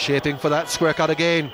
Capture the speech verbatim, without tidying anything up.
shaping for that square cut again.